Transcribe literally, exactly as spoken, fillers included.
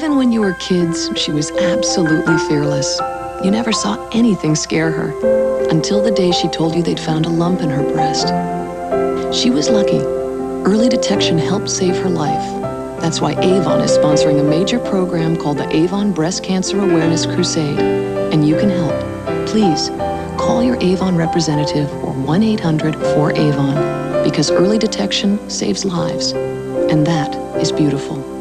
Even when you were kids, she was absolutely fearless. You never saw anything scare her, until the day she told you they'd found a lump in her breast. She was lucky. Early detection helped save her life. That's why Avon is sponsoring a major program called the Avon Breast Cancer Awareness Crusade, and you can help. Please, call your Avon representative or one eight hundred four A V O N, because early detection saves lives, and that is beautiful.